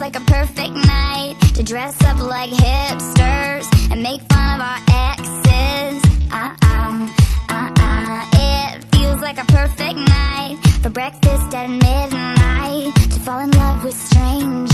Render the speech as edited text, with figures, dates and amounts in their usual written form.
feels like a perfect night to dress up like hipsters and make fun of our exes. It feels like a perfect night for breakfast at midnight to fall in love with strangers.